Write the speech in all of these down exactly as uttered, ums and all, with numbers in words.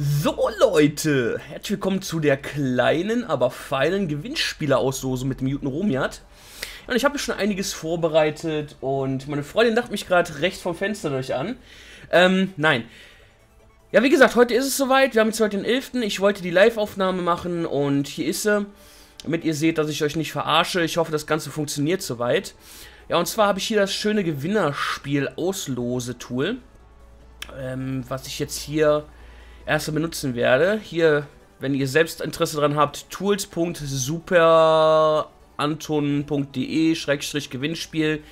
So Leute, herzlich willkommen zu der kleinen, aber feinen Gewinnspielerauslose mit dem guten Romiat. Und ich habe hier schon einiges vorbereitet und meine Freundin lacht mich gerade rechts vom Fenster durch an. Ähm, nein. Ja, wie gesagt, heute ist es soweit. Wir haben jetzt heute den elften Ich wollte die Live-Aufnahme machen und hier ist sie. Damit ihr seht, dass ich euch nicht verarsche. Ich hoffe, das Ganze funktioniert soweit. Ja, und zwar habe ich hier das schöne Gewinnerspiel-Auslose-Tool. Ähm, was ich jetzt hier erstmal benutzen werde. Hier, wenn ihr selbst Interesse daran habt, tools punkt superanton punkt de schrägstrich gewinnspiel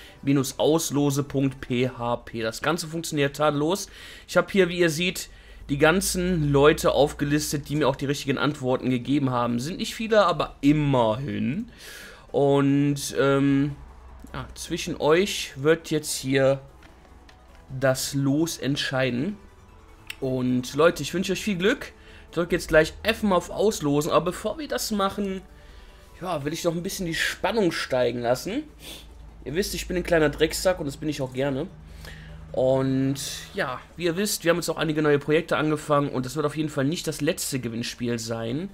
auslose punkt p h p. Das Ganze funktioniert tadellos. Ich habe hier, wie ihr seht, die ganzen Leute aufgelistet, die mir auch die richtigen Antworten gegeben haben. Sind nicht viele, aber immerhin. Und ähm, ja, zwischen euch wird jetzt hier das Los entscheiden. Und Leute, ich wünsche euch viel Glück. Ich drücke jetzt gleich F mal auf Auslosen. Aber bevor wir das machen, ja, will ich noch ein bisschen die Spannung steigen lassen. Ihr wisst, ich bin ein kleiner Drecksack und das bin ich auch gerne. Und ja, wie ihr wisst, wir haben jetzt auch einige neue Projekte angefangen. Und das wird auf jeden Fall nicht das letzte Gewinnspiel sein.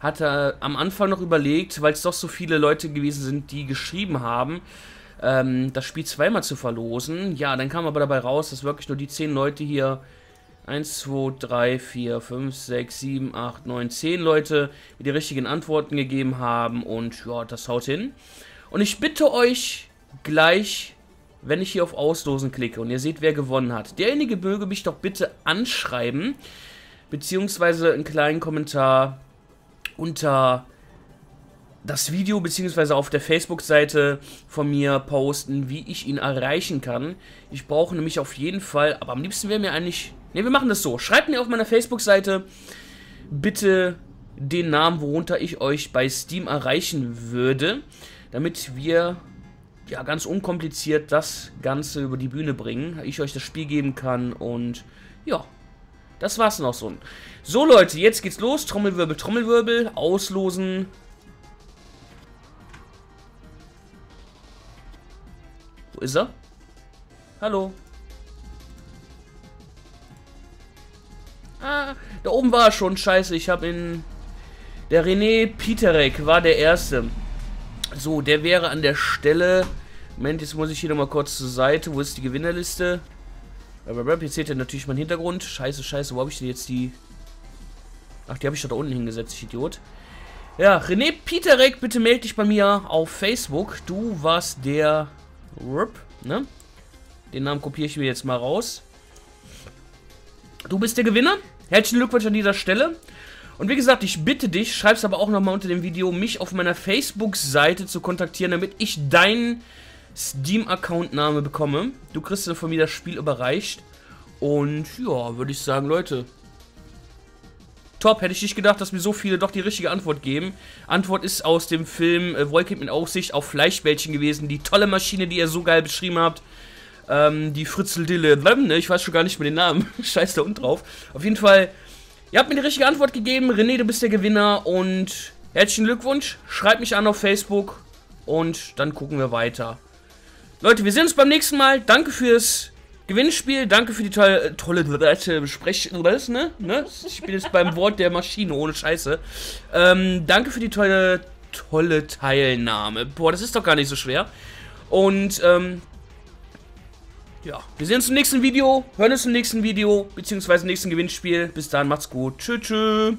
Hatte am Anfang noch überlegt, weil es doch so viele Leute gewesen sind, die geschrieben haben, ähm, das Spiel zweimal zu verlosen. Ja, dann kam aber dabei raus, dass wirklich nur die zehn Leute hier... eins, zwei, drei, vier, fünf, sechs, sieben, acht, neun, zehn Leute, die die richtigen Antworten gegeben haben und ja, das haut hin. Und ich bitte euch gleich, wenn ich hier auf Auslosen klicke und ihr seht, wer gewonnen hat, derjenige möge mich doch bitte anschreiben, beziehungsweise einen kleinen Kommentar unter das Video, beziehungsweise auf der Facebook-Seite von mir posten, wie ich ihn erreichen kann. Ich brauche nämlich auf jeden Fall, aber am liebsten wäre mir eigentlich... Ne, wir machen das so. Schreibt mir auf meiner Facebook-Seite bitte den Namen, worunter ich euch bei Steam erreichen würde, damit wir ja ganz unkompliziert das Ganze über die Bühne bringen, ich euch das Spiel geben kann und ja, das war's noch so. So Leute, jetzt geht's los. Trommelwirbel, Trommelwirbel, auslosen. Wo ist er? Hallo. Ah, da oben war er schon. Scheiße, ich habe ihn... Der René Pieterek war der Erste. So, der wäre an der Stelle... Moment, jetzt muss ich hier nochmal kurz zur Seite. Wo ist die Gewinnerliste? Jetzt seht ihr natürlich meinen Hintergrund. Scheiße, scheiße, wo habe ich denn jetzt die... Ach, die habe ich doch da unten hingesetzt, ich Idiot. Ja, René Pieterek, bitte melde dich bei mir auf Facebook. Du warst der... Rup, ne? Den Namen kopiere ich mir jetzt mal raus. Du bist der Gewinner. Herzlichen Glückwunsch an dieser Stelle. Und wie gesagt, ich bitte dich, schreib's aber auch nochmal unter dem Video, mich auf meiner Facebook-Seite zu kontaktieren, damit ich deinen Steam-Account-Name bekomme. Du kriegst dann von mir das Spiel überreicht. Und ja, würde ich sagen, Leute. Top, hätte ich nicht gedacht, dass mir so viele doch die richtige Antwort geben. Antwort ist aus dem Film äh, Walking Dead mit Aufsicht auf Fleischbällchen gewesen. Die tolle Maschine, die ihr so geil beschrieben habt. Ähm, die Fritzeldille, ne? Ich weiß schon gar nicht mehr den Namen. Scheiß da unten drauf. Auf jeden Fall, ihr habt mir die richtige Antwort gegeben. René, du bist der Gewinner und herzlichen Glückwunsch. Schreibt mich an auf Facebook und dann gucken wir weiter. Leute, wir sehen uns beim nächsten Mal. Danke fürs Gewinnspiel. Danke für die tolle, tolle Besprechung. Ne? Ne? Ich bin jetzt beim Wort der Maschine, ohne Scheiße. Ähm, danke für die tolle, tolle Teilnahme. Boah, das ist doch gar nicht so schwer. Und, ähm, ja, wir sehen uns im nächsten Video, hören uns im nächsten Video, beziehungsweise im nächsten Gewinnspiel. Bis dahin, macht's gut. Tschüss, tschüss.